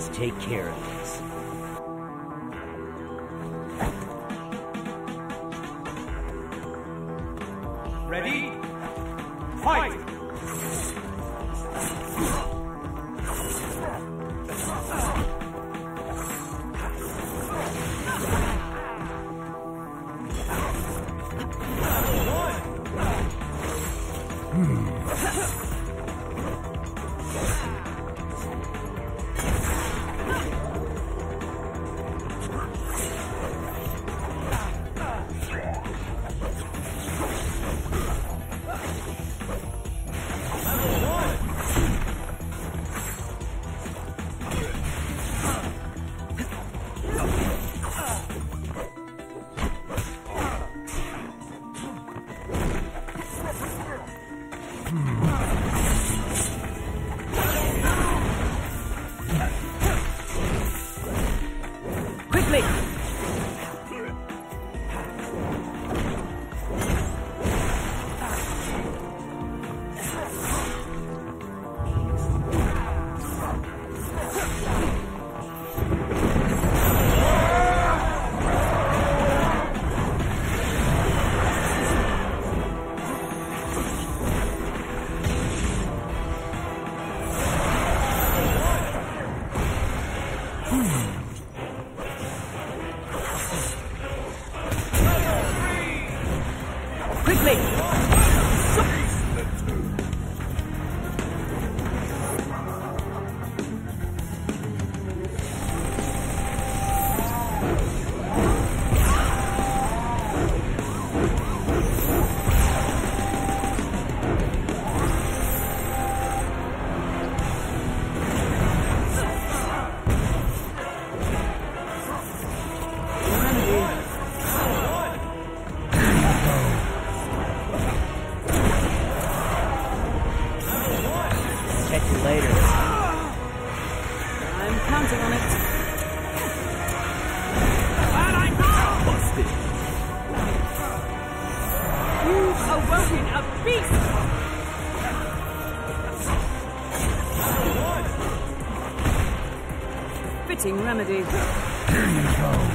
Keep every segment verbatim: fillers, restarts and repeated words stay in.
Let's take care of this. Ready? Fight! Remedy. Here you go.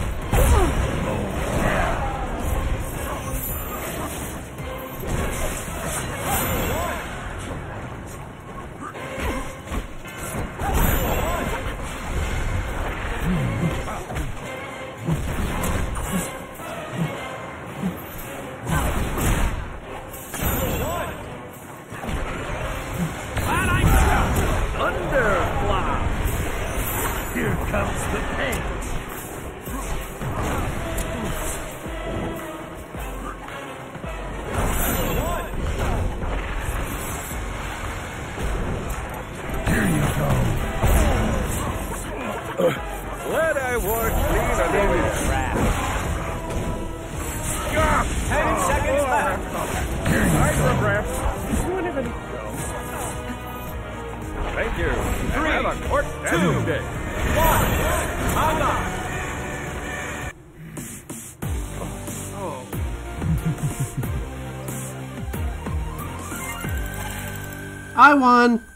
I won!